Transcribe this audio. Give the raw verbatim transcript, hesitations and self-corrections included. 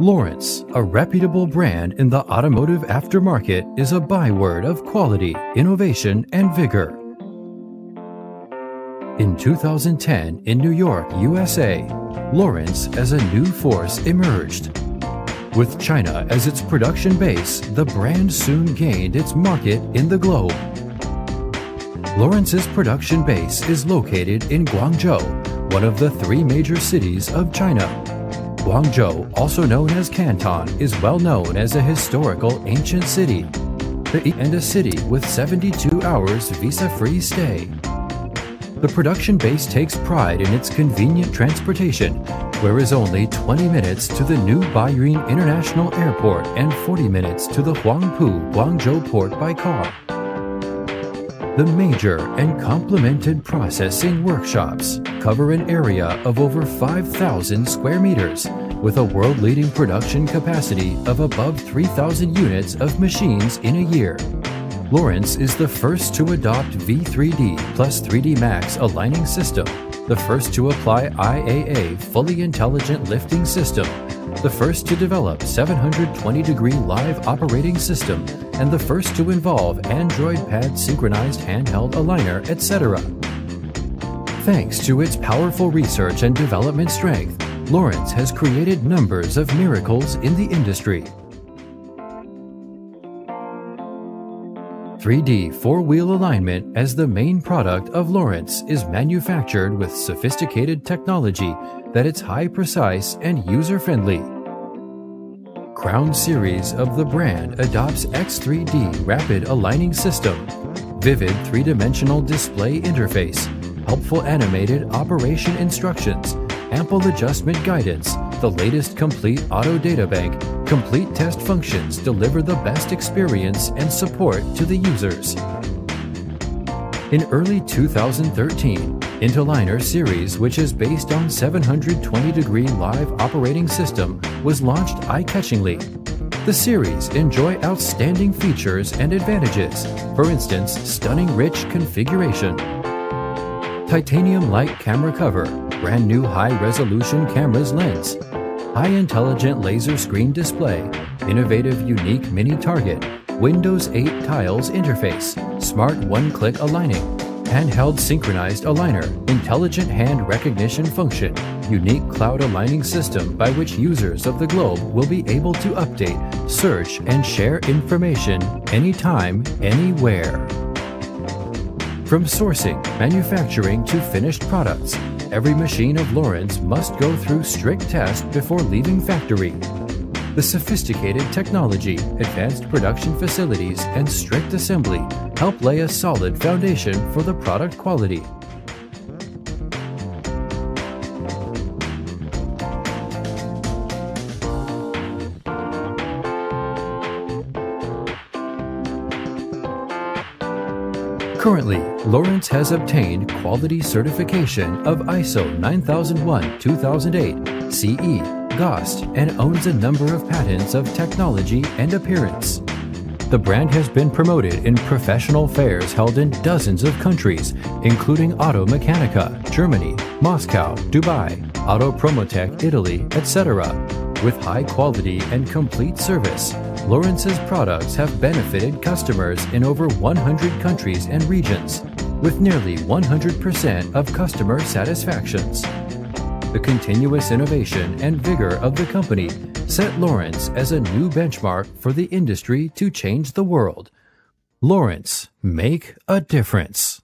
Lawrence, a reputable brand in the automotive aftermarket, is a byword of quality, innovation, and vigor. In two thousand ten, in New York, U S A, Lawrence as a new force emerged. With China as its production base, the brand soon gained its market in the globe. Lawrence's production base is located in Guangzhou, one of the three major cities of China. Guangzhou, also known as Canton, is well known as a historical ancient city and a city with seventy-two hours visa-free stay. The production base takes pride in its convenient transportation, where is only twenty minutes to the new Baiyun International Airport and forty minutes to the Huangpu Guangzhou port by car. The major and complemented processing workshops cover an area of over five thousand square meters with a world-leading production capacity of above three thousand units of machines in a year. Lawrence is the first to adopt V three D plus three D Max aligning system, the first to apply I A A fully intelligent lifting system, the first to develop seven hundred twenty degree live operating system, and the first to involve Android pad synchronized handheld aligner, et cetera. Thanks to its powerful research and development strength, Lawrence has created numbers of miracles in the industry. three D four-wheel alignment as the main product of Lawrence is manufactured with sophisticated technology that it's high precise and user-friendly. Crown Series of the brand adopts X three D rapid aligning system, vivid three-dimensional display interface, helpful animated operation instructions, ample adjustment guidance, the latest complete auto data bank, complete test functions deliver the best experience and support to the users. In early two thousand thirteen, Interliner series, which is based on seven hundred twenty degree live operating system, was launched eye-catchingly. The series enjoy outstanding features and advantages, for instance, stunning rich configuration. Titanium light camera cover, brand new high-resolution camera's lens, high-intelligent laser screen display, innovative unique mini target, Windows eight tiles interface, smart one-click aligning, handheld synchronized aligner, intelligent hand recognition function, unique cloud aligning system by which users of the globe will be able to update, search, and share information anytime, anywhere. From sourcing, manufacturing, to finished products, every machine of Lawrence must go through strict tests before leaving factory. The sophisticated technology, advanced production facilities, and strict assembly help lay a solid foundation for the product quality. Currently, Lawrence has obtained quality certification of I S O nine thousand one dash two thousand eight, C E, GOST, and owns a number of patents of technology and appearance. The brand has been promoted in professional fairs held in dozens of countries, including Auto Mechanica, Germany, Moscow, Dubai, Auto Promotech, Italy, et cetera. With high quality and complete service, Lawrence's products have benefited customers in over one hundred countries and regions, with nearly one hundred percent of customer satisfactions. The continuous innovation and vigor of the company set Lawrence as a new benchmark for the industry to change the world. Lawrence, make a difference.